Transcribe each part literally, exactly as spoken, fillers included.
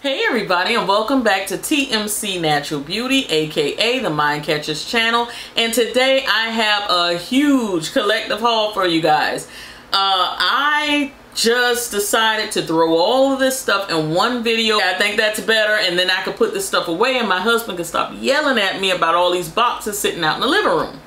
Hey everybody, and welcome back to T M C Natural Beauty, aka the Mind Catchers channel. And today I have a huge collective haul for you guys. uh I just decided to throw all of this stuff in one video. I think that's better, and then I could put this stuff away and my husband can stop yelling at me about all these boxes sitting out in the living room.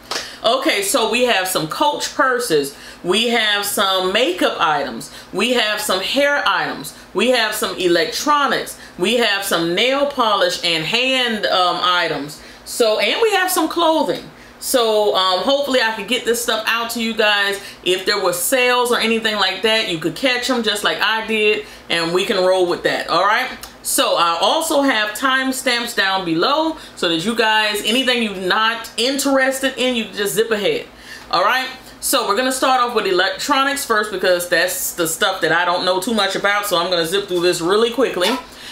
Okay, so we have some Coach purses, we have some makeup items, we have some hair items, we have some electronics, we have some nail polish and hand um, items, so, and we have some clothing. So um, hopefully I could get this stuff out to you guys. If there were sales or anything like that, you could catch them just like I did, and we can roll with that. All right. So I also have timestamps down below so that you guys, anything you're not interested in, you just zip ahead. All right. So we're going to start off with electronics first, because that's the stuff that I don't know too much about. So I'm going to zip through this really quickly.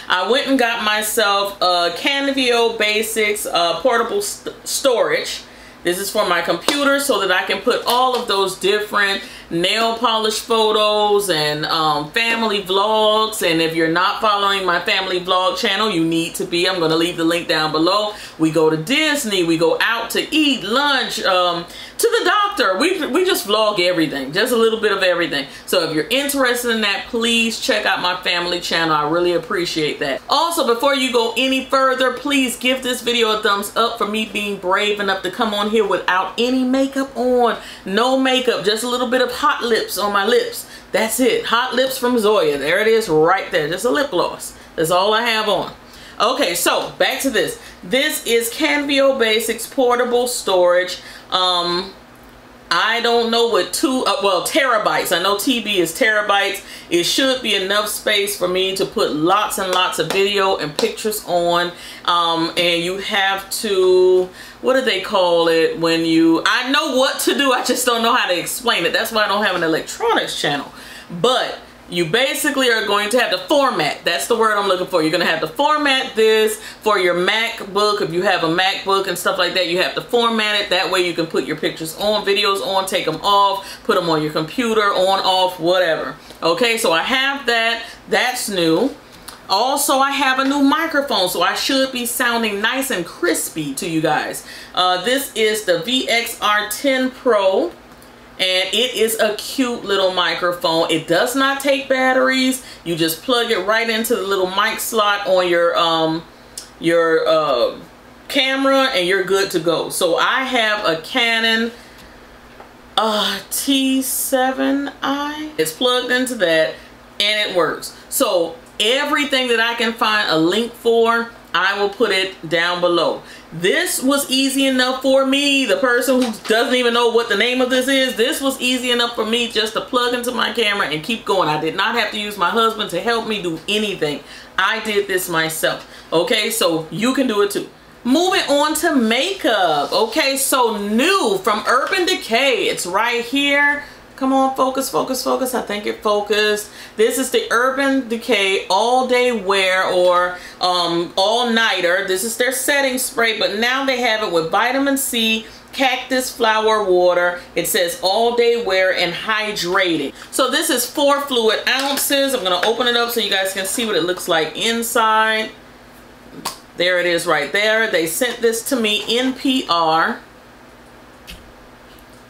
I went and got myself a Canvio Basics uh, portable st storage. This is for my computer so that I can put all of those different nail polish photos and um, family vlogs. And if you're not following my family vlog channel, you need to be. I'm going to leave the link down below. We go to Disney. We go out to eat, lunch, um, to the doctor. We, we just vlog everything, just a little bit of everything. So if you're interested in that, please check out my family channel. I really appreciate that. Also, before you go any further, please give this video a thumbs up for me being brave enough to come on here without any makeup on. No makeup, just a little bit of hot lips on my lips. That's it. Hot lips from Zoya. There it is right there. Just a lip gloss. That's all I have on. Okay, so back to this. This is Canvio Basics portable storage. Um, I don't know what two, uh, well, terabytes. I know T B is terabytes. It should be enough space for me to put lots and lots of video and pictures on. Um, and you have to, what do they call it when you, I know what to do. I just don't know how to explain it. That's why I don't have an electronics channel. But you basically are going to have to format. That's the word I'm looking for. You're going to have to format this for your MacBook. If you have a MacBook and stuff like that, you have to format it. That way you can put your pictures on, videos on, take them off, put them on your computer, on, off, whatever. Okay, so I have that. That's new. Also, I have a new microphone, so I should be sounding nice and crispy to you guys. Uh, this is the V X R ten Pro. And it is a cute little microphone. It does not take batteries. You just plug it right into the little mic slot on your um, your uh, camera and you're good to go. So I have a Canon uh, T seven i. It's plugged into that and it works. So everything that I can find a link for, I will put it down below. This was easy enough for me, the person who doesn't even know what the name of this is. This was easy enough for me just to plug into my camera and keep going. I did not have to use my husband to help me do anything. I did this myself. Okay, so you can do it too. Moving on to makeup. Okay, so new from Urban Decay. It's right here. Come on, focus, focus, focus. I think it focused. This is the Urban Decay All Day Wear, or um, All Nighter. This is their setting spray, but now they have it with vitamin C, cactus flower water. It says all day wear and hydrating. So this is four fluid ounces. I'm gonna open it up so you guys can see what it looks like inside. There it is right there. They sent this to me in P R.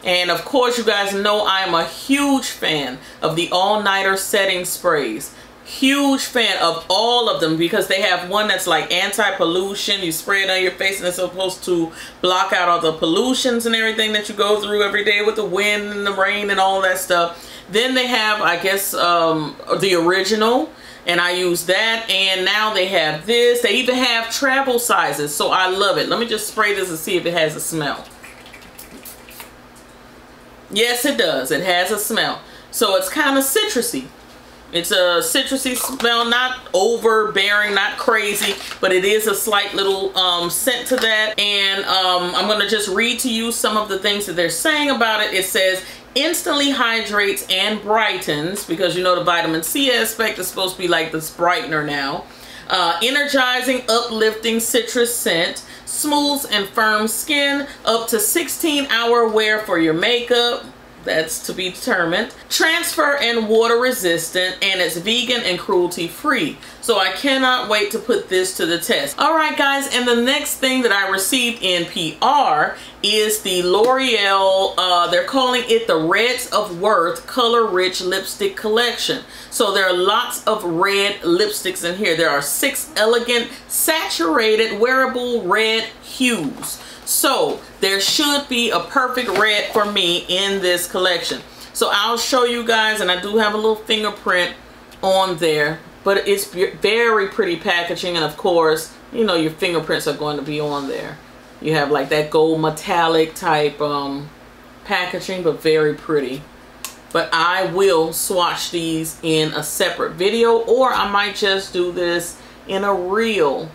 And of course, you guys know I'm a huge fan of the all-nighter setting sprays. Huge fan of all of them, because they have one that's like anti-pollution. You spray it on your face and it's supposed to block out all the pollutions and everything that you go through every day with the wind and the rain and all that stuff. Then they have, I guess, um, the original. And I use that, and now they have this. They even have travel sizes, so I love it. Let me just spray this and see if it has a smell. Yes, it does. It has a smell. So it's kind of citrusy. It's a citrusy smell, not overbearing, not crazy, but it is a slight little um, scent to that. And um, I'm going to just read to you some of the things that they're saying about it. It says instantly hydrates and brightens, because you know the vitamin C aspect is supposed to be like this brightener now. Uh, energizing, uplifting citrus scent, smooths and firm skin, up to sixteen hour wear for your makeup, that's to be determined. Transfer and water resistant, and it's vegan and cruelty free. So I cannot wait to put this to the test. All right guys, and the next thing that I received in P R is the L'Oreal, uh, they're calling it the Reds of Worth Color Rich Lipstick Collection. So there are lots of red lipsticks in here. There are six elegant, saturated, wearable red hues. So there should be a perfect red for me in this collection. So I'll show you guys, and I do have a little fingerprint on there, but it's very pretty packaging. And of course, you know, your fingerprints are going to be on there. You have like that gold metallic type um, packaging, but very pretty. But I will swatch these in a separate video, or I might just do this in a reel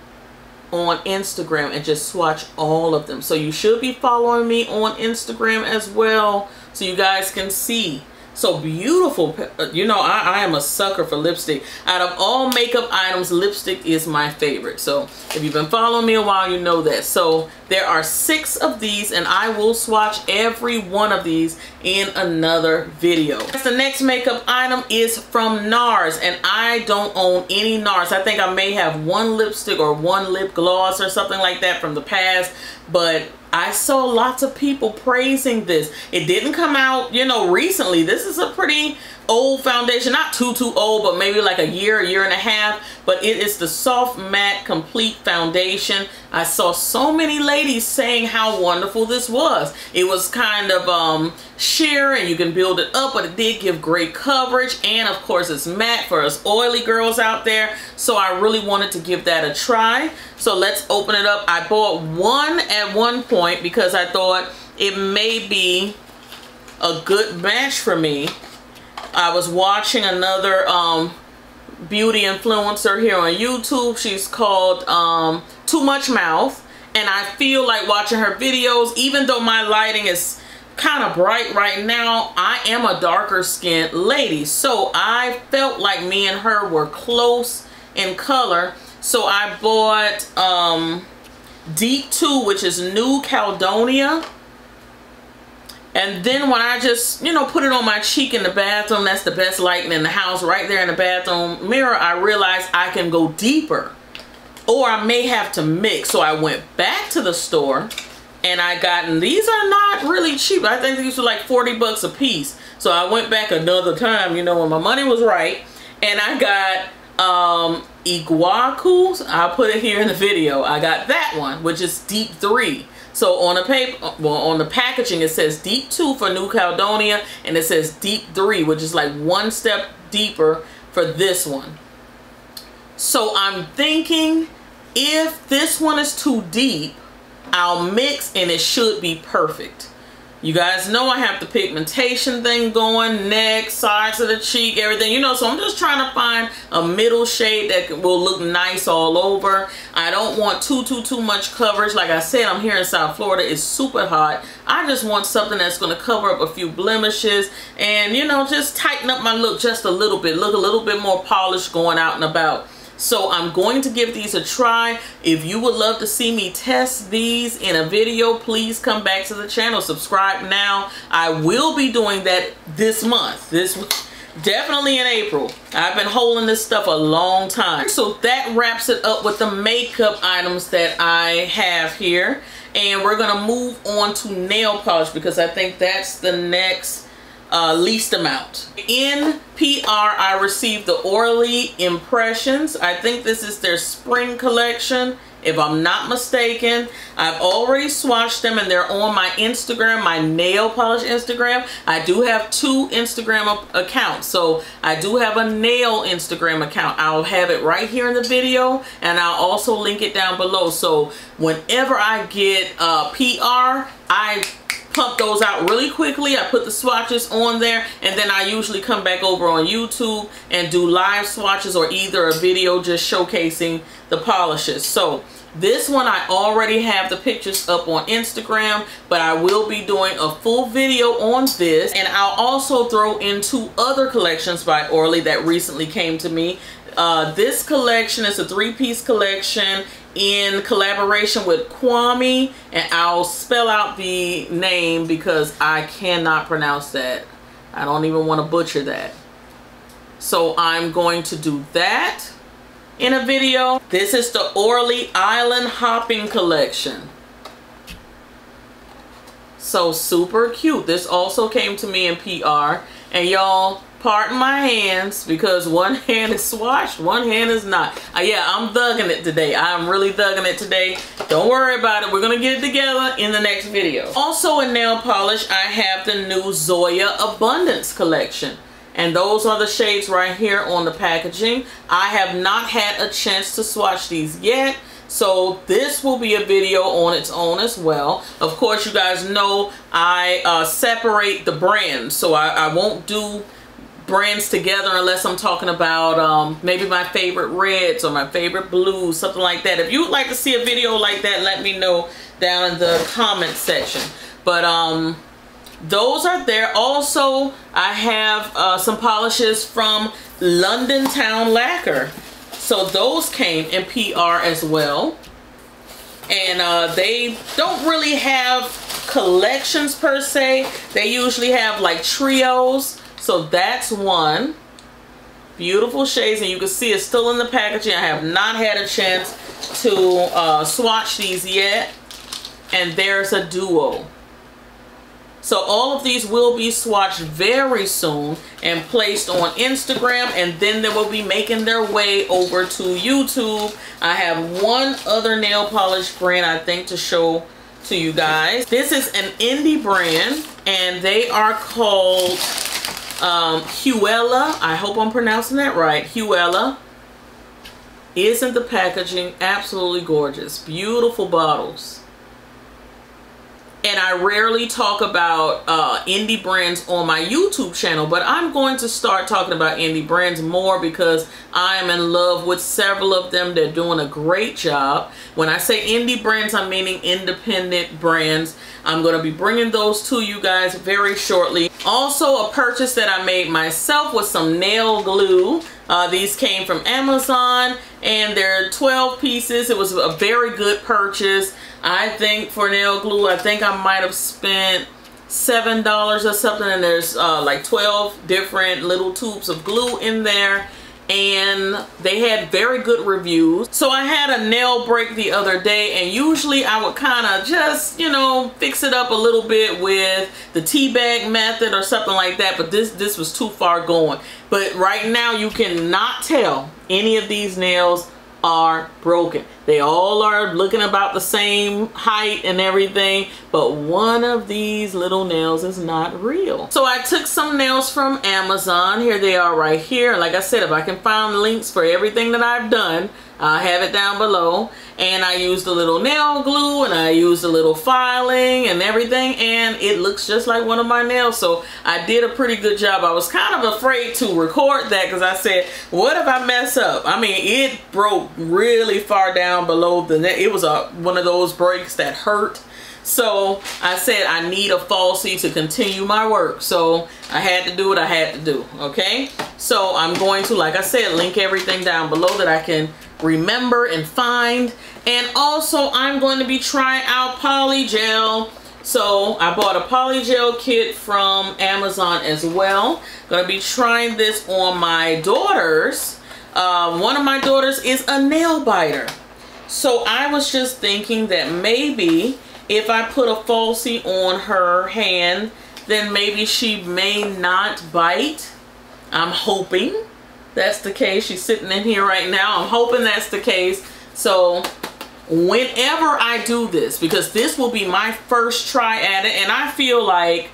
on Instagram and just swatch all of them. So you should be following me on Instagram as well, so you guys can see. So beautiful. You know, I, I am a sucker for lipstick. Out of all makeup items, lipstick is my favorite. So if you've been following me a while, you know that. So there are six of these, and I will swatch every one of these in another video. The next makeup item is from NARS, and I don't own any NARS. I think I may have one lipstick or one lip gloss or something like that from the past, but I saw lots of people praising this. It didn't come out, you know, recently. This is a pretty old foundation, not too, too old, but maybe like a year, a year and a half. But it is the Soft Matte Complete Foundation. I saw so many ladies saying how wonderful this was. It was kind of um, sheer, and you can build it up, but it did give great coverage. And of course, it's matte for us oily girls out there. So I really wanted to give that a try. So let's open it up. I bought one at one point because I thought it may be a good match for me. I was watching another um, beauty influencer here on YouTube. She's called um, Too Much Mouth, and I feel like watching her videos, even though my lighting is kind of bright right now. I am a darker skinned lady, so I felt like me and her were close in color. So I bought um, Deep two, which is New Caledonia, and then when I just, you know, put it on my cheek in the bathroom, that's the best lighting in the house, right there in the bathroom mirror, I realized I can go deeper, or I may have to mix. So I went back to the store and I got, and these are not really cheap. I think these were like forty bucks a piece. So I went back another time, you know, when my money was right, and I got um Iguacu. I'll put it here in the video. I got that one, which is Deep three. So on the paper, well, on the packaging, it says Deep two for New Caledonia, and it says Deep three, which is like one step deeper for this one. So I'm thinking if this one is too deep, I'll mix and it should be perfect. You guys know I have the pigmentation thing going, neck, sides of the cheek, everything, you know, so I'm just trying to find a middle shade that will look nice all over. I don't want too, too, too much coverage. Like I said, I'm here in South Florida. It's super hot. I just want something that's going to cover up a few blemishes and, you know, just tighten up my look just a little bit, look a little bit more polished going out and about. So I'm going to give these a try. If you would love to see me test these in a video, please come back to the channel. Subscribe now. I will be doing that this month. This definitely in April. I've been holding this stuff a long time. So that wraps it up with the makeup items that I have here. And we're going to move on to nail polish because I think that's the next Uh, least amount. In P R, I received the Orly Impressions. I think this is their spring collection, if I'm not mistaken. I've already swatched them and they're on my Instagram, my nail polish Instagram. I do have two Instagram accounts. So I do have a nail Instagram account. I'll have it right here in the video, and I'll also link it down below. So whenever I get uh, P R, I pump those out really quickly. I put the swatches on there, and then I usually come back over on YouTube and do live swatches or either a video just showcasing the polishes. So this one, I already have the pictures up on Instagram, but I will be doing a full video on this, and I'll also throw in two other collections by Orly that recently came to me. Uh, this collection is a three-piece collection in collaboration with Kwame, and I'll spell out the name because I cannot pronounce that. I don't even want to butcher that. So I'm going to do that in a video. This is the Orly Island Hopping Collection. So super cute. This also came to me in P R. And y'all, pardon my hands because one hand is swashed, one hand is not. Uh, yeah, I'm thugging it today. I'm really thugging it today. Don't worry about it. We're going to get it together in the next video. Also in nail polish, I have the new Zoya Abundance Collection. And those are the shades right here on the packaging. I have not had a chance to swatch these yet. So this will be a video on its own as well. Of course, you guys know I uh, separate the brands. So I, I won't do brands together unless I'm talking about um, maybe my favorite reds or my favorite blues, something like that. If you would like to see a video like that, let me know down in the comment section. But um, those are there. Also, I have uh, some polishes from London Town Lacquer. So those came in P R as well. And uh, they don't really have collections per se. They usually have like trios. So that's one. Beautiful shades. And you can see it's still in the packaging. I have not had a chance to uh, swatch these yet. And there's a duo. So all of these will be swatched very soon and placed on Instagram, and then they will be making their way over to YouTube. I have one other nail polish brand I think to show to you guys. This is an indie brand and they are called um, Huella. I hope I'm pronouncing that right. Huella. Isn't the packaging absolutely gorgeous? Beautiful bottles. And I rarely talk about uh, indie brands on my YouTube channel, but I'm going to start talking about indie brands more because I am in love with several of them. They're doing a great job. When I say indie brands, I'm meaning independent brands. I'm going to be bringing those to you guys very shortly. Also, a purchase that I made myself was some nail glue. Uh, these came from Amazon and they're twelve pieces. It was a very good purchase. I think for nail glue, I think I might have spent seven dollars or something, and there's uh, like twelve different little tubes of glue in there, and they had very good reviews. So I had a nail break the other day, and usually I would kind of just, you know, fix it up a little bit with the tea bag method or something like that, but this this was too far going. But right now you cannot tell any of these nails are broken. They all are looking about the same height and everything, but one of these little nails is not real. So I took some nails from Amazon. Here they are right here. Like I said, if I can find links for everything that I've done, I have it down below. And I used a little nail glue and I used a little filing and everything, and it looks just like one of my nails. So I did a pretty good job. I was kind of afraid to record that because I said, what if I mess up? I mean, it broke really far down below the neck. It was a, one of those breaks that hurt. So I said, I need a falsie to continue my work. So I had to do what I had to do. Okay. So I'm going to, like I said, link everything down below that I can remember and find. And also I'm going to be trying out poly gel. So I bought a poly gel kit from Amazon as well. Gonna be trying this on my daughters. Uh, one of my daughters is a nail biter. So I was just thinking that maybe if I put a falsie on her hand, then maybe she may not bite. I'm hoping that's the case. She's sitting in here right now. I'm hoping that's the case. So whenever I do this, because this will be my first try at it, and I feel like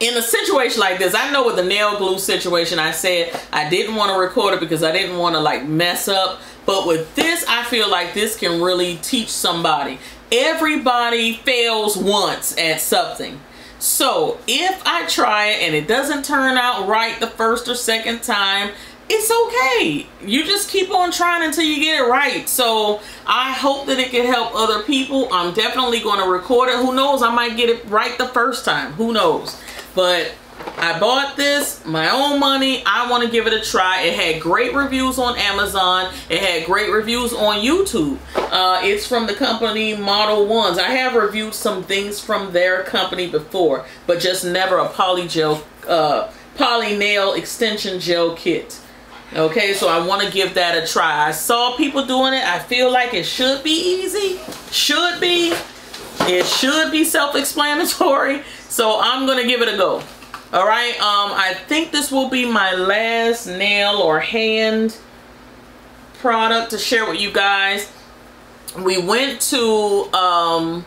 in a situation like this, I know with the nail glue situation, I said I didn't want to record it because I didn't want to like mess up. But with this, I feel like this can really teach somebody. Everybody fails once at something. So if I try it and it doesn't turn out right the first or second time, it's okay. You just keep on trying until you get it right. So I hope that it can help other people. I'm definitely going to record it. Who knows? I might get it right the first time. Who knows? But I bought this, my own money. I want to give it a try. It had great reviews on Amazon. It had great reviews on YouTube. Uh, it's from the company Model Ones. I have reviewed some things from their company before, but just never a poly gel, uh, poly nail extension gel kit. Okay, so I want to give that a try. I saw people doing it. I feel like it should be easy. Should be. It should be self-explanatory. So I'm going to give it a go. All right. Um, I think this will be my last nail or hand product to share with you guys. We went to um,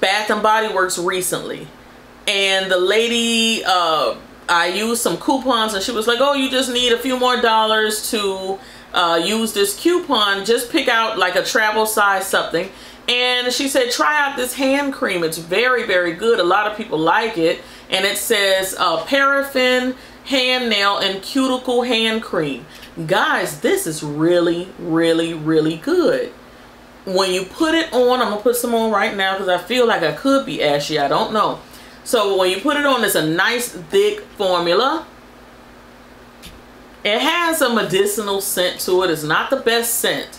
Bath and Body Works recently, and the lady, uh, I used some coupons, and she was like, oh, you just need a few more dollars to uh, use this coupon. Just pick out like a travel size something. And she said, try out this hand cream. It's very, very good. A lot of people like it. And it says uh, paraffin hand nail and cuticle hand cream. Guys, this is really, really, really good. When you put it on, I'm going to put some on right now because I feel like I could be ashy. I don't know. So when you put it on, it's a nice thick formula. It has a medicinal scent to it. It's not the best scent,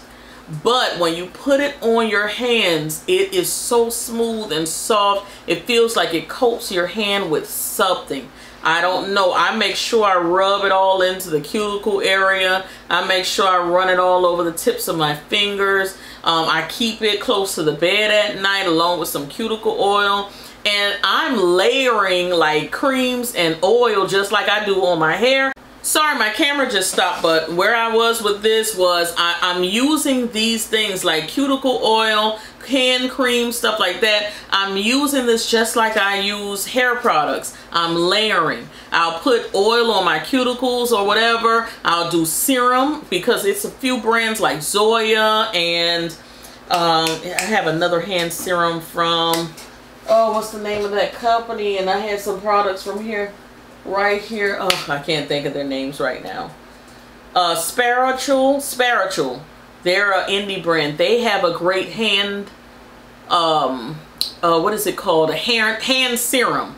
but when you put it on your hands, it is so smooth and soft. It feels like it coats your hand with something. I don't know. I make sure I rub it all into the cuticle area. I make sure I run it all over the tips of my fingers. Um, I keep it close to the bed at night along with some cuticle oil. And I'm layering like creams and oil just like I do on my hair. Sorry, my camera just stopped, but where I was with this was I, I'm using these things like cuticle oil, hand cream, stuff like that. I'm using this just like I use hair products. I'm layering. I'll put oil on my cuticles or whatever. I'll do serum because it's a few brands like Zoya, and um, I have another hand serum from... oh, what's the name of that company? And I had some products from here, right here. Oh, I can't think of their names right now. Uh, Spiritual, Spiritual. They're an indie brand. They have a great hand, um, uh, what is it called? A hand, hand serum.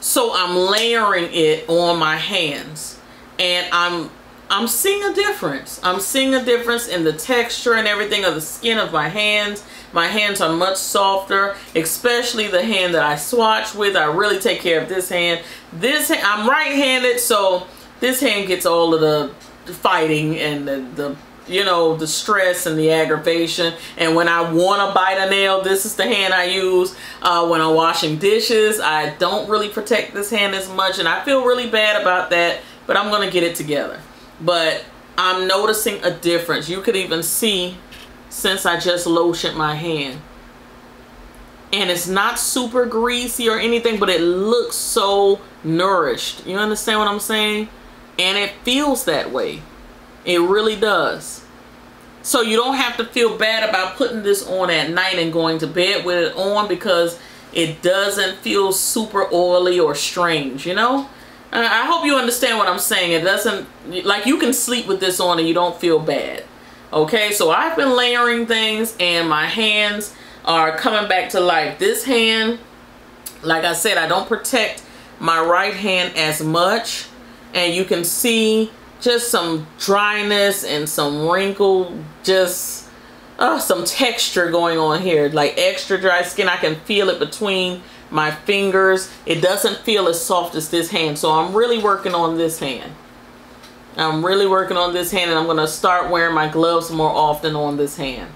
So I'm layering it on my hands, and I'm, I'm seeing a difference. I'm seeing a difference in the texture and everything of the skin of my hands. My hands are much softer, especially the hand that I swatch with. I really take care of this hand. This I'm right-handed, so this hand gets all of the fighting and the, the you know, the stress and the aggravation. And when I want to bite a nail, this is the hand I use. Uh, when I'm washing dishes, I don't really protect this hand as much, and I feel really bad about that, but I'm going to get it together. But I'm noticing a difference. You could even see since I just lotioned my hand, and it's not super greasy or anything, but it looks so nourished. You understand what I'm saying? And it feels that way. It really does. So you don't have to feel bad about putting this on at night and going to bed with it on, because it doesn't feel super oily or strange, you know? Uh, I hope you understand what I'm saying. It doesn't, like, you can sleep with this on and you don't feel bad. Okay, so I've been layering things, and my hands are coming back to life. This hand, like I said, I don't protect my right hand as much, and you can see just some dryness and some wrinkle, just uh, some texture going on here, like extra dry skin. I can feel it between my fingers. It doesn't feel as soft as this hand, so I'm really working on this hand. I'm really working on this hand, and I'm going to start wearing my gloves more often on this hand.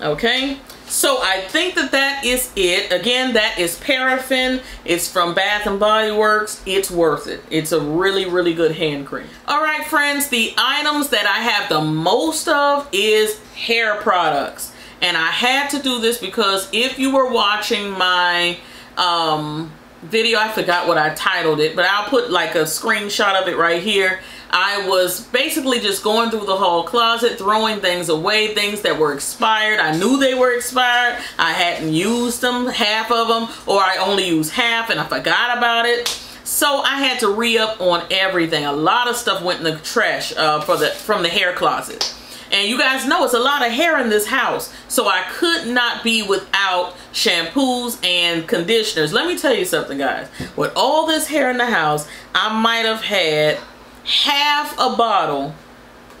Okay, so I think that that is it. Again, that is paraffin. It's from Bath and Body Works. It's worth it. It's a really, really good hand cream. All right, friends, the items that I have the most of is hair products. And I had to do this because if you were watching my um, video, I forgot what I titled it, but I'll put like a screenshot of it right here. I was basically just going through the whole closet, throwing things away, things that were expired. I knew they were expired. I hadn't used them, half of them, or I only used half and I forgot about it. So I had to re-up on everything. A lot of stuff went in the trash uh, for the, from the hair closet. And you guys know it's a lot of hair in this house, so I could not be without shampoos and conditioners. Let me tell you something, guys. With all this hair in the house, I might have had half a bottle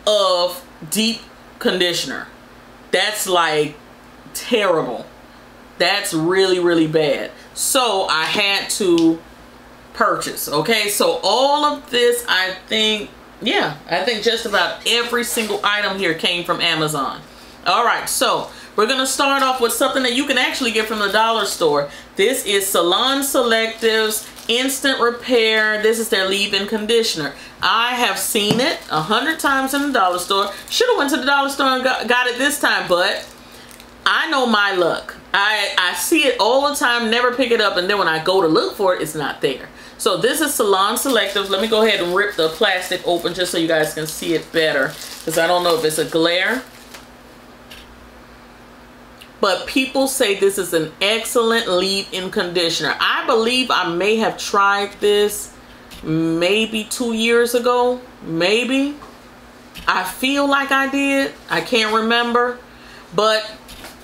of deep conditioner. That's like terrible. That's really, really bad. So I had to purchase, okay? So all of this, I think, yeah, I think just about every single item here came from Amazon. All right, so we're gonna start off with something that you can actually get from the dollar store. This is Salon Selectives Instant Repair. This is their leave-in conditioner. I have seen it a hundred times in the dollar store. Should have went to the dollar store and got, got it this time, but I know my luck. I, I see it all the time, never pick it up, and then when I go to look for it, it's not there. So this is Salon Selectives. Let me go ahead and rip the plastic open just so you guys can see it better, because I don't know if it's a glare. But people say this is an excellent leave-in conditioner. I believe I may have tried this maybe two years ago, maybe. I feel like I did, I can't remember. But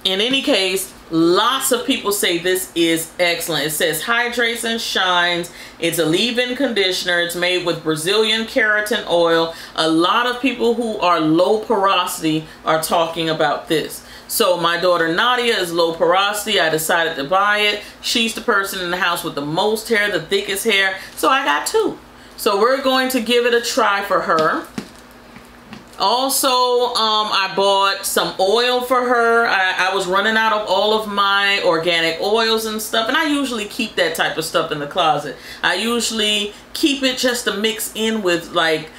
in any case, lots of people say this is excellent. It says hydrates and shines. It's a leave-in conditioner. It's made with Brazilian keratin oil. A lot of people who are low porosity are talking about this. So my daughter Nadia is low porosity. I decided to buy it. She's the person in the house with the most hair, the thickest hair. So I got two. So we're going to give it a try for her. Also, um, I bought some oil for her. I, I was running out of all of my organic oils and stuff, and I usually keep that type of stuff in the closet. I usually keep it just to mix in with like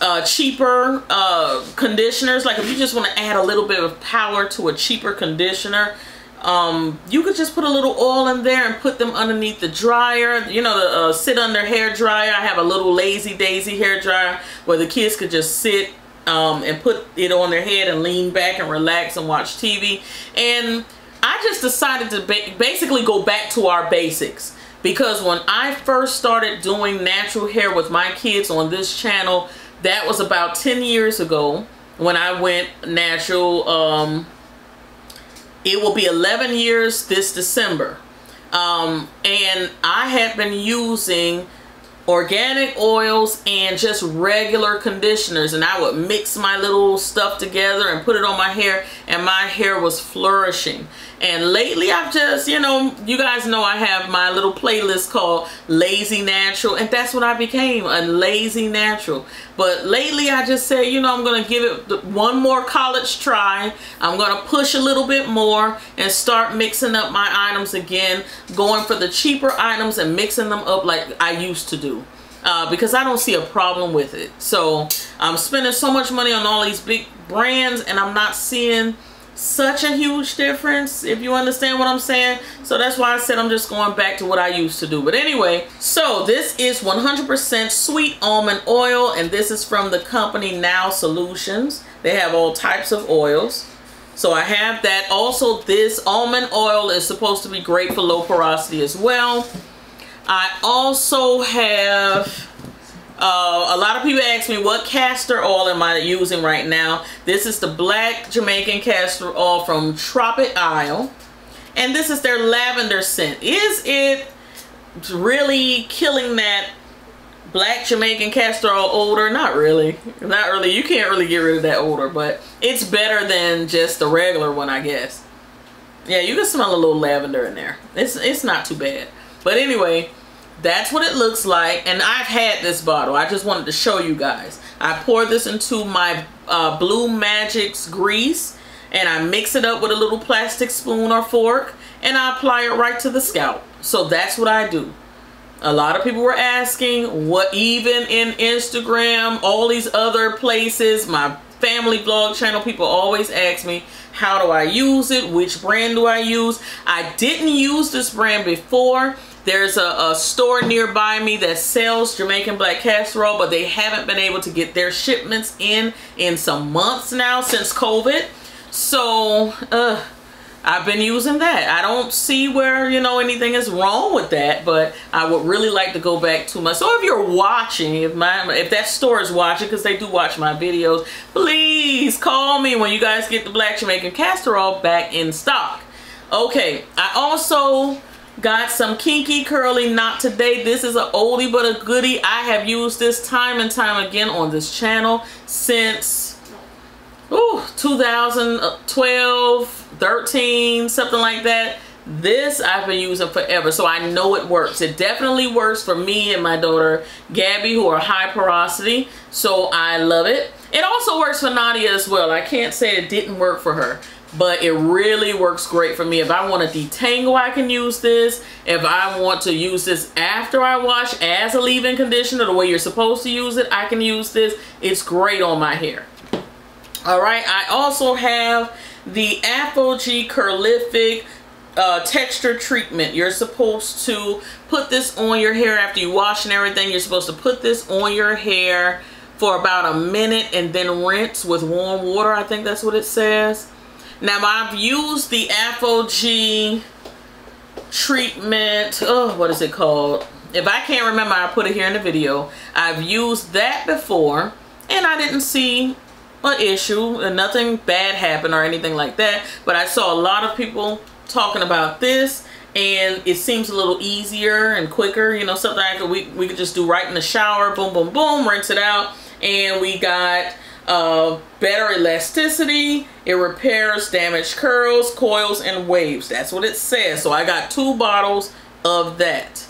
uh, cheaper uh, conditioners. Like if you just want to add a little bit of power to a cheaper conditioner, um, you could just put a little oil in there and put them underneath the dryer. You know, the uh, sit under hair dryer. I have a little Lazy Daisy hair dryer where the kids could just sit Um, and put it on their head and lean back and relax and watch T V. And I just decided to ba basically go back to our basics, because when I first started doing natural hair with my kids on this channel, that was about ten years ago when I went natural. Um, it will be eleven years this December. Um, and I had been using organic oils and just regular conditioners, and I would mix my little stuff together and put it on my hair, and my hair was flourishing. And lately I've just, you know, you guys know I have my little playlist called Lazy Natural, and that's what I became, a lazy natural. But lately I just said, you know, I'm gonna give it one more college try. I'm gonna push a little bit more and start mixing up my items again, going for the cheaper items and mixing them up like I used to do. Uh, because I don't see a problem with it. So I'm spending so much money on all these big brands and I'm not seeing such a huge difference, if you understand what I'm saying. So that's why I said I'm just going back to what I used to do. But anyway, so this is one hundred percent sweet almond oil, and this is from the company Now Solutions. They have all types of oils. So I have that. Also, this almond oil is supposed to be great for low porosity as well. I also have, uh, a lot of people ask me what castor oil am I using right now. This is the black Jamaican castor oil from Tropic Isle. And this is their lavender scent. Is it really killing that black Jamaican castor oil odor? Not really. Not really. You can't really get rid of that odor, but it's better than just the regular one, I guess. Yeah, you can smell a little lavender in there. It's, it's not too bad. But anyway, that's what it looks like. And I've had this bottle. I just wanted to show you guys. I poured this into my uh, Blue Magic's grease, and I mix it up with a little plastic spoon or fork, and I apply it right to the scalp. So that's what I do. A lot of people were asking, what, even in Instagram, all these other places, my family vlog channel, people always ask me, how do I use it? Which brand do I use? I didn't use this brand before. There's a, a store nearby me that sells Jamaican black castor oil, but they haven't been able to get their shipments in in some months now since COVID. So, uh, I've been using that. I don't see where, you know, anything is wrong with that, but I would really like to go back to my, so if you're watching, if my, if that store is watching, because they do watch my videos, please call me when you guys get the Black Jamaican Castor Oil back in stock. Okay, I also got some Kinky Curly, not today. This is an oldie but a goodie. I have used this time and time again on this channel since, ooh, two thousand twelve, thirteen, something like that. This I've been using forever, so I know it works. It definitely works for me and my daughter Gabby, who are high porosity, so I love it. It also works for Nadia as well. I can't say it didn't work for her, but it really works great for me. If I want to detangle, I can use this. If I want to use this after I wash as a leave-in conditioner, the way you're supposed to use it, I can use this. It's great on my hair. All right, I also have the Aphogee Curlific uh, texture treatment. You're supposed to put this on your hair after you wash and everything. You're supposed to put this on your hair for about a minute and then rinse with warm water. I think that's what it says. Now, I've used the Aphogee treatment, oh, what is it called? If I can't remember, I'll put it here in the video. I've used that before, and I didn't see an issue, and nothing bad happened or anything like that, but I saw a lot of people talking about this, and it seems a little easier and quicker, you know, something I could, we, we could just do right in the shower, boom, boom, boom, rinse it out, and we got Uh, better elasticity. It repairs damaged curls, coils, and waves. That's what it says. So I got two bottles of that.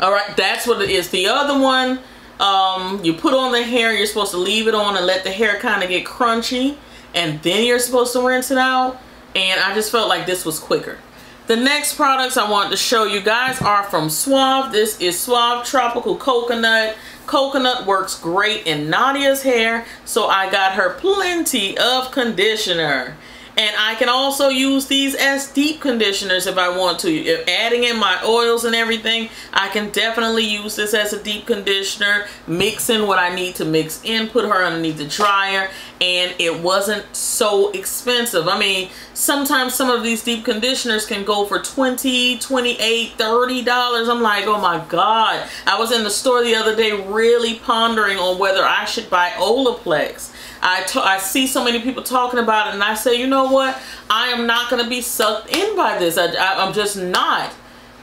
All right, that's what it is. The other one, um, you put on the hair, you're supposed to leave it on and let the hair kind of get crunchy, and then you're supposed to rinse it out, and I just felt like this was quicker. The next products I want to show you guys are from Suave. This is Suave Tropical Coconut. Coconut works great in Nadia's hair, so I got her plenty of conditioner. And I can also use these as deep conditioners if I want to. If adding in my oils and everything, I can definitely use this as a deep conditioner, mix in what I need to mix in, put her underneath the dryer, and it wasn't so expensive. I mean, sometimes some of these deep conditioners can go for twenty, twenty-eight, thirty dollars. I'm like, oh my God. I was in the store the other day really pondering on whether I should buy Olaplex. I, I see so many people talking about it, and I say, you know what? I am not going to be sucked in by this. I, I, I'm just not.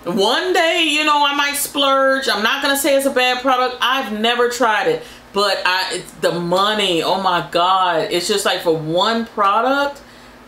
One day, you know, I might splurge. I'm not going to say it's a bad product. I've never tried it, but I, it's the money, oh my God. It's just like for one product,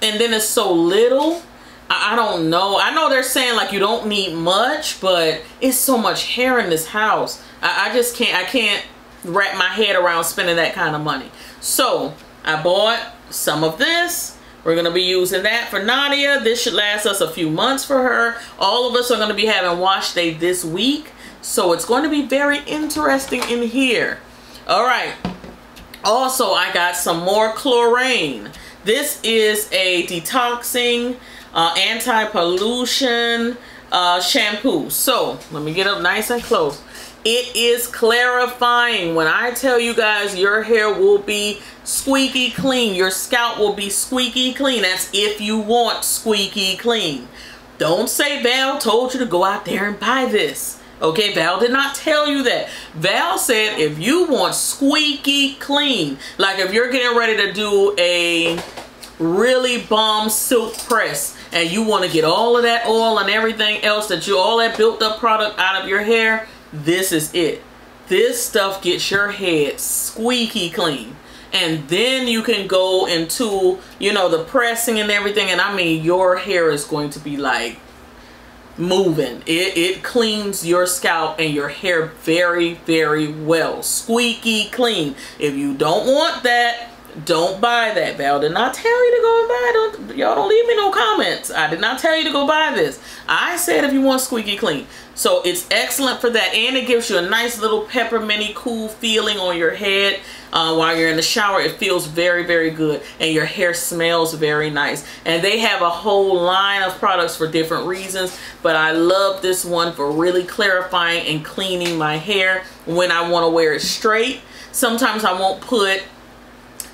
and then it's so little. I, I don't know. I know they're saying like you don't need much, but it's so much hair in this house. I, I just can't, I can't wrap my head around spending that kind of money. So I bought some of this. We're gonna be using that for Nadia. This should last us a few months for her. All of us are gonna be having wash day this week, so it's going to be very interesting in here. All right, also I got some more chlorine. This is a detoxing uh, anti-pollution uh, shampoo. So let me get up nice and close. It is clarifying. When I tell you guys, your hair will be squeaky clean. Your scalp will be squeaky clean. That's if you want squeaky clean. Don't say Val told you to go out there and buy this. Okay, Val did not tell you that. Val said if you want squeaky clean, like if you're getting ready to do a really bomb silk press and you want to get all of that oil and everything else that you, all that built up product out of your hair, this is it. This stuff gets your head squeaky clean, and then you can go into, you know, the pressing and everything, and I mean your hair is going to be like moving. It, it cleans your scalp and your hair very, very well. Squeaky clean. If you don't want that, don't buy that. Val did not tell you to go and buy it. Y'all don't leave me no comments. I did not tell you to go buy this. I said if you want squeaky clean. So it's excellent for that, and it gives you a nice little pepperminty cool feeling on your head uh, while you're in the shower. It feels very, very good, and your hair smells very nice. And they have a whole line of products for different reasons, but I love this one for really clarifying and cleaning my hair when I want to wear it straight. Sometimes I won't put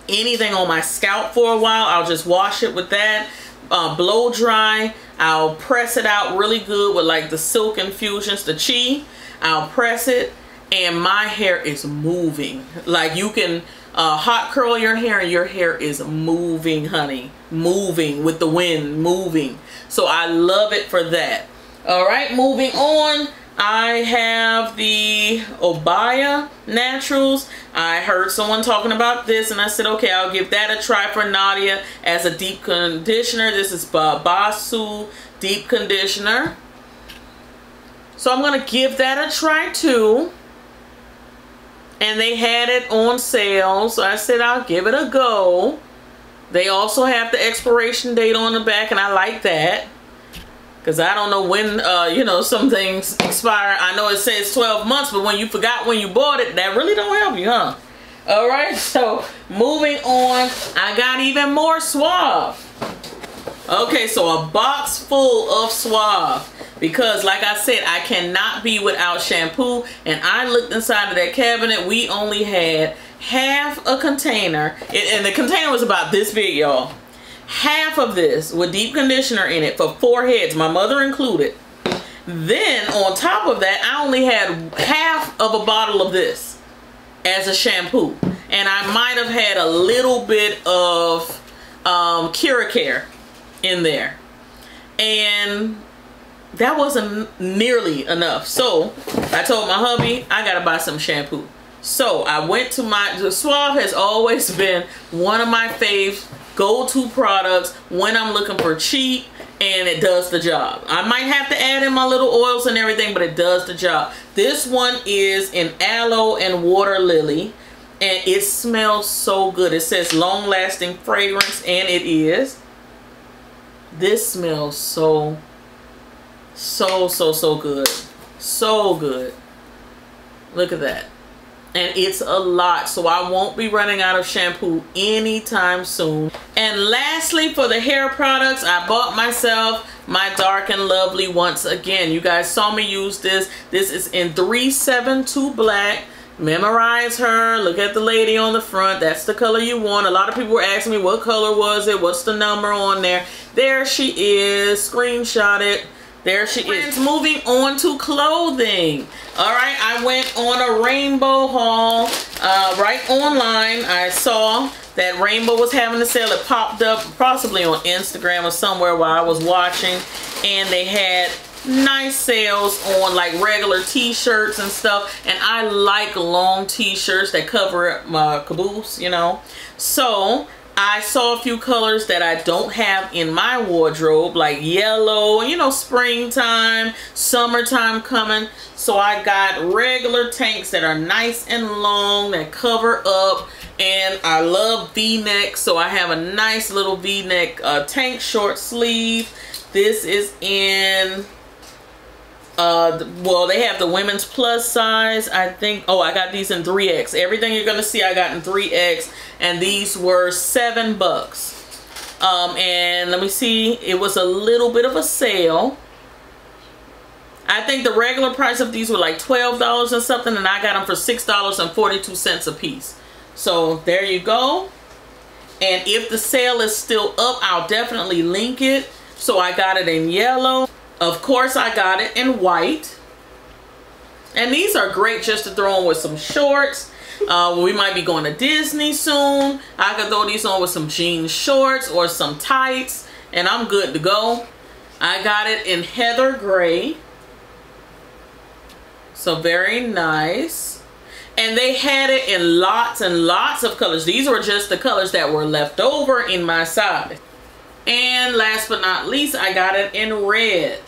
anything on my scalp for a while. I'll just wash it with that. uh, blow dry. I'll press it out really good with like the silk infusions, the chi. I'll press it and my hair is moving. Like you can uh, hot curl your hair and your hair is moving, honey. Moving with the wind, moving. So I love it for that. All right, moving on. I have the Obia Naturals. I heard someone talking about this and I said, okay, I'll give that a try for Nadia as a deep conditioner. This is Babassu Deep Conditioner. So I'm going to give that a try too. And they had it on sale, so I said, I'll give it a go. They also have the expiration date on the back and I like that. Because I don't know when, uh, you know, some things expire. I know it says twelve months, but when you forgot when you bought it, that really don't help you, huh? All right, so moving on. I got even more Suave. Okay, so a box full of Suave. Because, like I said, I cannot be without shampoo. And I looked inside of that cabinet. We only had half a container. And the container was about this big, y'all. Half of this with deep conditioner in it for four heads, my mother included. Then on top of that, I only had half of a bottle of this as a shampoo. And I might have had a little bit of um, Cura Care in there. And that wasn't nearly enough. So I told my hubby, I gotta buy some shampoo. So I went to my, the Suave has always been one of my faves. Go-to products when I'm looking for cheap, and it does the job. I might have to add in my little oils and everything, but it does the job. This one is in aloe and water lily, and it smells so good. It says long-lasting fragrance, and it is. This smells so, so, so, so good. So good. Look at that. And it's a lot, so I won't be running out of shampoo anytime soon. And lastly, for the hair products, I bought myself my Dark and Lovely once again. You guys saw me use this. This is in three seven two Black. Memorize her. Look at the lady on the front. That's the color you want. A lot of people were asking me, what color was it? What's the number on there? There she is. Screenshot it. There she is. Moving on to clothing. All right, I went on a Rainbow haul uh, right online. I saw that Rainbow was having a sale. It popped up possibly on Instagram or somewhere while I was watching. And they had nice sales on like regular t-shirts and stuff. And I like long t-shirts that cover up my caboose, you know. So I saw a few colors that I don't have in my wardrobe, like yellow, you know, springtime, summertime coming. So I got regular tanks that are nice and long, that cover up, and I love V-neck, so I have a nice little V-neck uh, tank, short sleeve. This is in, uh, well, they have the women's plus size, I think. Oh, I got these in three X. Everything you're gonna see I got in three X, and these were seven bucks. Um, and let me see, it was a little bit of a sale. I think the regular price of these were like twelve dollars or something, and I got them for six dollars and forty-two cents a piece. So there you go. And if the sale is still up, I'll definitely link it. So I got it in yellow. Of course, I got it in white. And these are great just to throw on with some shorts. Uh, we might be going to Disney soon. I could throw these on with some jean shorts or some tights, and I'm good to go. I got it in heather gray. So very nice. And they had it in lots and lots of colors. These were just the colors that were left over in my size. And last but not least, I got it in red.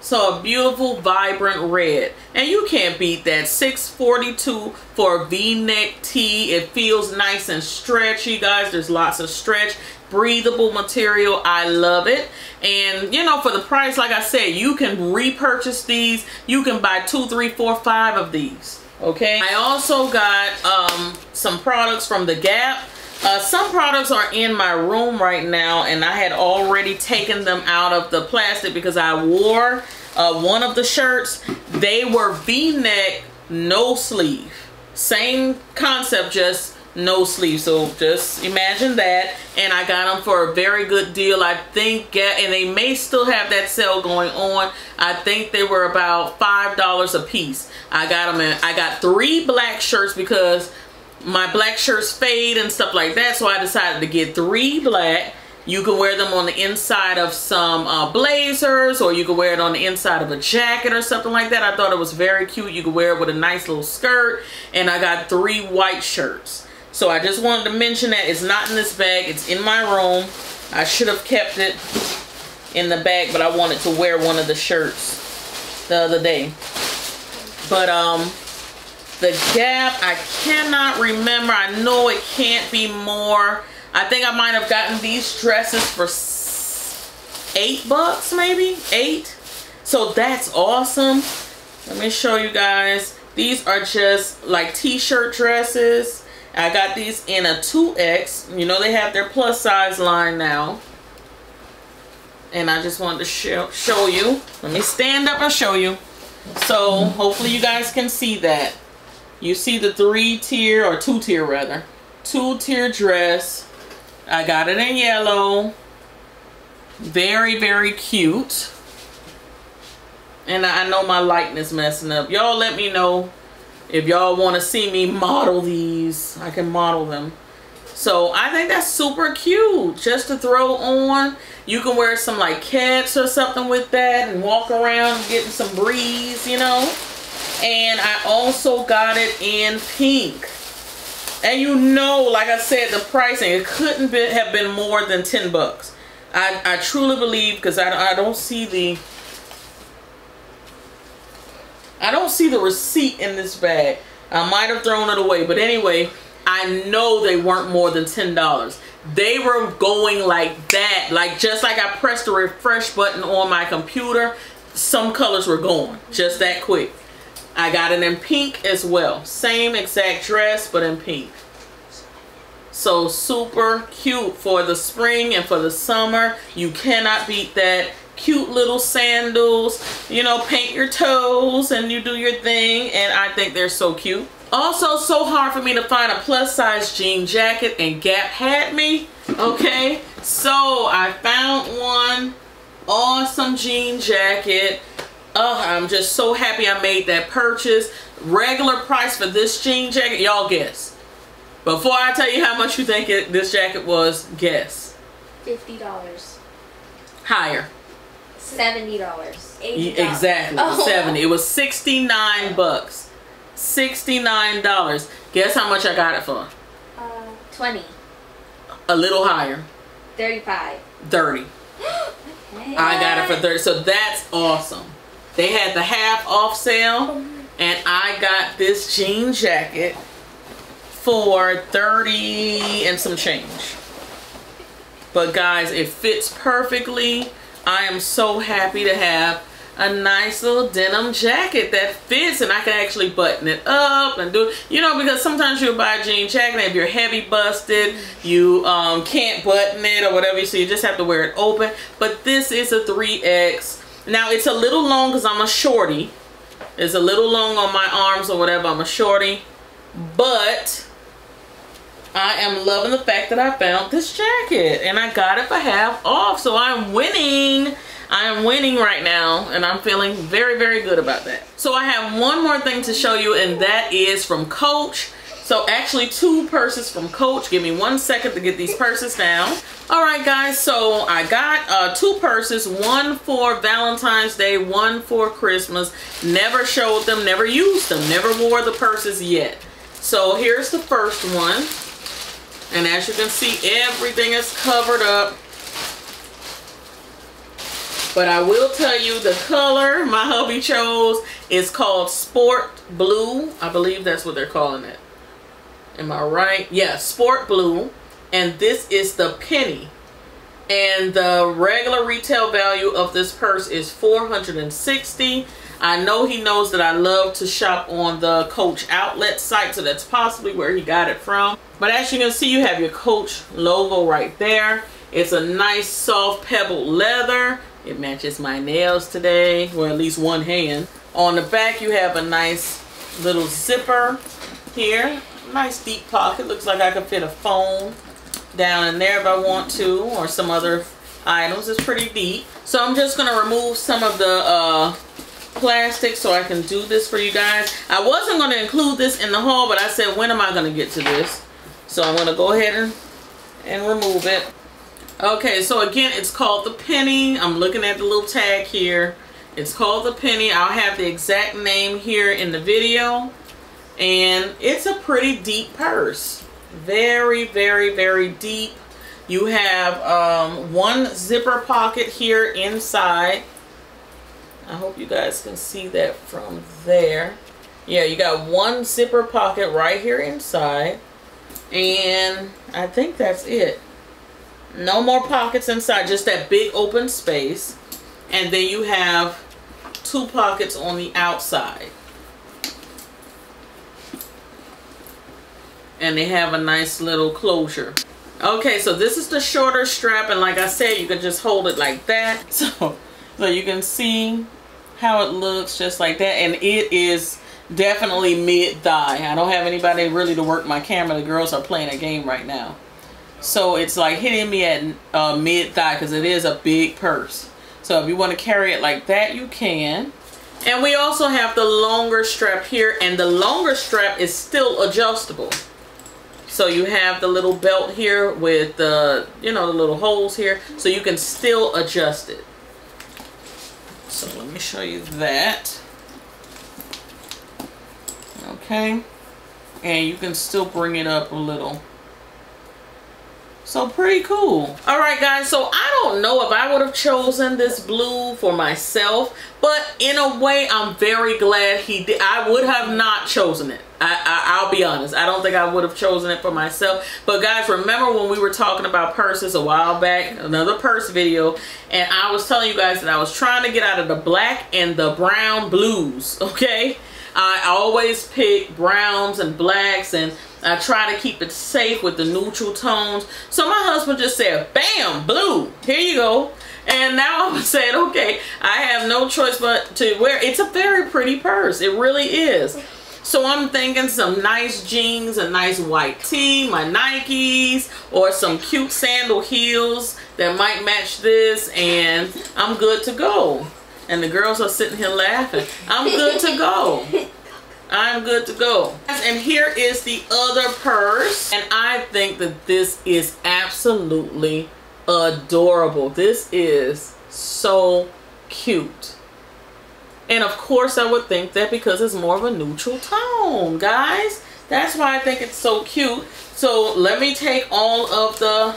So a beautiful, vibrant red. And you can't beat that. six forty-two for a V-neck tee. It feels nice and stretchy, guys. There's lots of stretch. Breathable material. I love it. And, you know, for the price, like I said, you can repurchase these. You can buy two, three, four, five of these. Okay? I also got um, some products from the Gap. Uh, some products are in my room right now, and I had already taken them out of the plastic because I wore uh, one of the shirts. They were V-neck, no sleeve. Same concept, just no sleeves. So just imagine that. And I got them for a very good deal, I think. And they may still have that sale going on. I think they were about five dollars a piece. I got them in, I got three black shirts because my black shirts fade and stuff like that, so I decided to get three black. You can wear them on the inside of some uh, blazers, or you can wear it on the inside of a jacket or something like that. I thought it was very cute. You can wear it with a nice little skirt. And I got three white shirts. So I just wanted to mention that it's not in this bag. It's in my room. I should have kept it in the bag, but I wanted to wear one of the shirts the other day. But um, the Gap, I cannot remember. I know it can't be more. I think I might have gotten these dresses for eight bucks, maybe eight. So that's awesome. Let me show you guys. These are just like t-shirt dresses. I got these in a two X. You know, they have their plus size line now. And I just wanted to show, show you. Let me stand up and show you. So hopefully you guys can see that. You see the three tier or two tier rather. Two tier dress. I got it in yellow. Very, very cute. And I know my likeness messing up. Y'all let me know if y'all want to see me model these. I can model them. So I think that's super cute just to throw on. You can wear some like caps or something with that and walk around getting some breeze, you know. And I also got it in pink. And you know, like I said, the pricing, it couldn't be, have been more than ten bucks. I, I truly believe, because I, I don't see the, I don't see the receipt in this bag. I might have thrown it away. But anyway, I know they weren't more than ten dollars. They were going like that. Like, just like I pressed the refresh button on my computer, some colors were gone just that quick. I got it in pink as well. Same exact dress, but in pink. So super cute for the spring and for the summer. You cannot beat that. Cute little sandals. You know, paint your toes and you do your thing. And I think they're so cute. Also, so hard for me to find a plus size jean jacket, and Gap had me. Okay. So I found one. Awesome jean jacket. Oh, I'm just so happy I made that purchase. Regular price for this jean jacket, y'all guess. Before I tell you how much you think it, this jacket was, guess. fifty dollars. Higher. seventy dollars. eighty dollars. Exactly, oh. seventy dollars. It was sixty-nine bucks. sixty-nine dollars. Guess how much I got it for? Uh, twenty. A little higher. thirty-five. thirty. Hey. I got it for thirty. So that's awesome. They had the half off sale, and I got this jean jacket for thirty and some change. But guys, it fits perfectly. I am so happy to have a nice little denim jacket that fits, and I can actually button it up and do, you know, because sometimes you buy a jean jacket and if you're heavy busted, you um, can't button it or whatever, so you just have to wear it open. But this is a three X. Now, it's a little long because I'm a shorty. It's a little long on my arms or whatever. I'm a shorty. But I am loving the fact that I found this jacket. And I got it for half off. So I'm winning. I am winning right now. And I'm feeling very, very good about that. So I have one more thing to show you. And that is from Coach. So actually two purses from Coach. Give me one second to get these purses down. All right, guys. So I got uh, two purses, one for Valentine's Day, one for Christmas. Never showed them, never used them, never wore the purses yet. So here's the first one. And as you can see, everything is covered up. But I will tell you the color my hubby chose is called Sport Blue. I believe that's what they're calling it. Am I right? Yeah, Sport Blue. And this is the Pennie. And the regular retail value of this purse is four hundred sixty dollars. I know he knows that I love to shop on the Coach outlet site, so that's possibly where he got it from. But as you can see, you have your Coach logo right there. It's a nice soft pebbled leather. It matches my nails today, or at least one hand. On the back, you have a nice little zipper here. nice deep pocket. Looks like I could fit a phone down in there if I want to, or some other items. It's pretty deep. So I'm just gonna remove some of the uh, plastic so I can do this for you guys. I wasn't gonna include this in the haul, but I said, when am I gonna get to this? So I'm gonna go ahead and, and remove it. Okay, so again, it's called the Pennie. I'm looking at the little tag here. It's called the Pennie. I'll have the exact name here in the video. And it's a pretty deep purse. Very, very, very deep. You have um, one zipper pocket here inside. I hope you guys can see that from there. Yeah, you got one zipper pocket right here inside. And I think that's it. No more pockets inside, just that big open space. And then you have two pockets on the outside. And they have a nice little closure. Okay, so this is the shorter strap, and like I said, you can just hold it like that. So, so you can see how it looks just like that, and it is definitely mid-thigh. I don't have anybody really to work my camera. The girls are playing a game right now. So it's like hitting me at uh, mid-thigh because it is a big purse. So if you want to carry it like that, you can. And we also have the longer strap here, and the longer strap is still adjustable. So you have the little belt here with the, you know, the little holes here. So you can still adjust it. So let me show you that. Okay. And you can still bring it up a little. So pretty cool. All right, guys. So I don't know if I would have chosen this blue for myself, but in a way, I'm very glad he did. I would have not chosen it. I, I, I'll be honest. I don't think I would have chosen it for myself. But guys, remember when we were talking about purses a while back, another purse video, and I was telling you guys that I was trying to get out of the black and the brown blues, okay? I always pick browns and blacks, and I try to keep it safe with the neutral tones. So my husband just said, bam, blue, here you go. And now I'm saying, okay, I have no choice but to wear. It's a very pretty purse. It really is. So I'm thinking some nice jeans, a nice white tee, my Nikes, or some cute sandal heels that might match this, and I'm good to go. And the girls are sitting here laughing. I'm good to go. I'm good to go. And here is the other purse. And I think that this is absolutely adorable. This is so cute. And of course I would think that because it's more of a neutral tone, guys. That's why I think it's so cute. So let me take all of the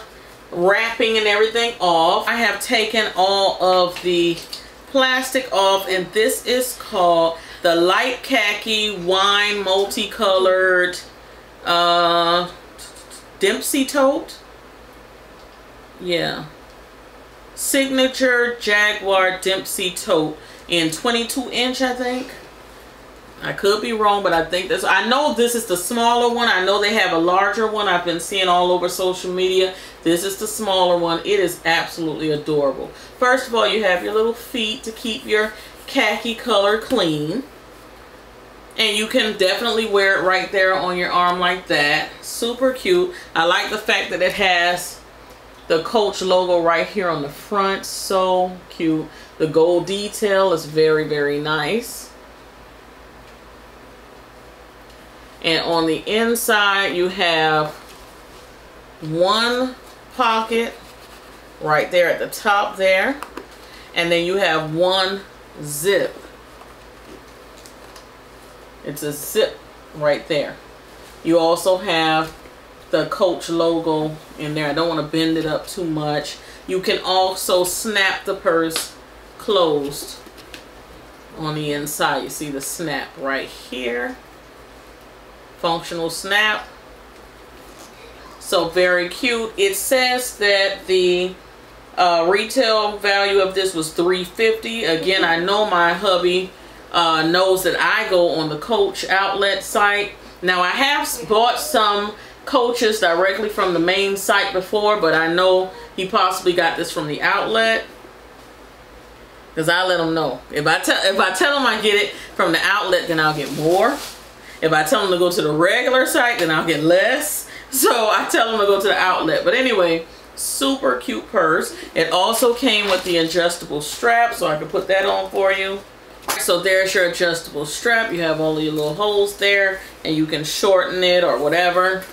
wrapping and everything off. I have taken all of the plastic off, and this is called the light khaki wine multicolored uh, Dempsey tote. Yeah, signature Jaguar Dempsey tote in twenty-two inch, I think. I could be wrong, but I think this, I know this is the smaller one. I know they have a larger one. I've been seeing all over social media. This is the smaller one. It is absolutely adorable. First of all, you have your little feet to keep your khaki color clean. And you can definitely wear it right there on your arm like that. Super cute. I like the fact that it has the Coach logo right here on the front. So cute. The gold detail is very, very nice. And on the inside, you have one pocket right there at the top there. And then you have one zip. It's a zip right there. You also have the Coach logo in there. I don't want to bend it up too much. You can also snap the purse closed on the inside. You see the snap right here. Functional snap. So very cute. It says that the uh, retail value of this was three fifty. Again, I know my hubby uh, knows that I go on the Coach outlet site. Now I have bought some Coaches directly from the main site before, but I know he possibly got this from the outlet. Because I let him know. If I, te if I tell him I get it from the outlet, then I'll get more. If I tell them to go to the regular site, then I'll get less. So I tell them to go to the outlet. But anyway, super cute purse. It also came with the adjustable strap, so I can put that on for you. So there's your adjustable strap. You have all your little holes there, and you can shorten it or whatever.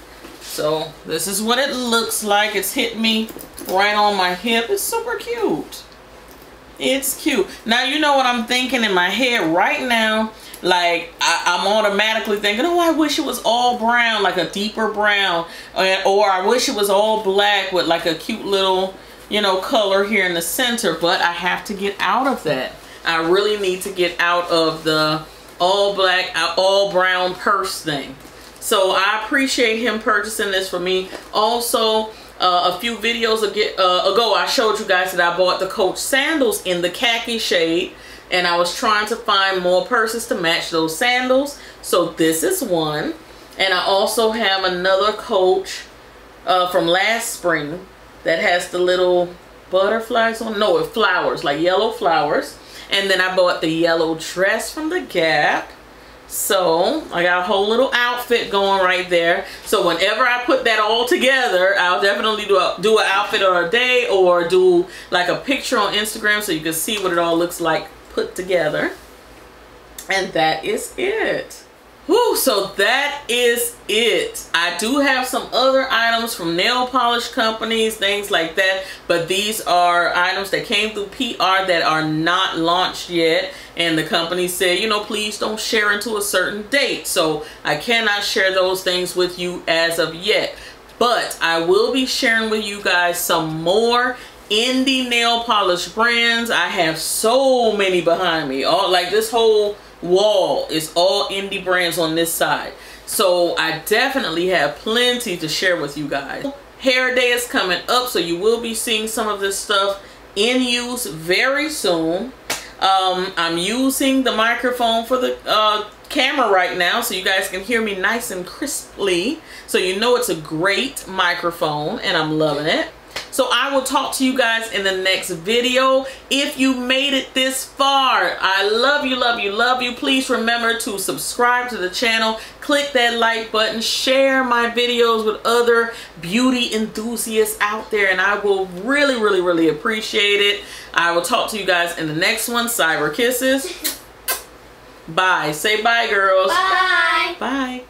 So this is what it looks like. It's hit me right on my hip. It's super cute. It's cute. Now, you know what I'm thinking in my head right now? Like, I, I'm automatically thinking, oh, I wish it was all brown, like a deeper brown. Or, or I wish it was all black with like a cute little, you know, color here in the center. But I have to get out of that. I really need to get out of the all black, all brown purse thing. So I appreciate him purchasing this for me. Also, uh, a few videos ago, I showed you guys that I bought the Coach sandals in the khaki shade. And I was trying to find more purses to match those sandals. So this is one. And I also have another Coach uh, from last spring that has the little butterflies on. No, it flowers, like yellow flowers. And then I bought the yellow dress from the Gap. So I got a whole little outfit going right there. So whenever I put that all together, I'll definitely do a, do an outfit or a day, or do like a picture on Instagram so you can see what it all looks like put together. And that is it. Whew, so that is it. I do have some other items from nail polish companies, things like that, but these are items that came through P R that are not launched yet, and the company said, you know, please don't share until a certain date. So I cannot share those things with you as of yet, but I will be sharing with you guys some more indie nail polish brands. I have so many behind me. All, like, this whole wall is all indie brands on this side, so I definitely have plenty to share with you guys. Hair day is coming up, so you will be seeing some of this stuff in use very soon. um I'm using the microphone for the uh camera right now, so you guys can hear me nice and crisply, so you know it's a great microphone and I'm loving it. So I will talk to you guys in the next video. If you made it this far, I love you, love you, love you. Please remember to subscribe to the channel. Click that like button. Share my videos with other beauty enthusiasts out there, and I will really, really, really appreciate it. I will talk to you guys in the next one. Cyber kisses. Bye. Say bye, girls. Bye. Bye.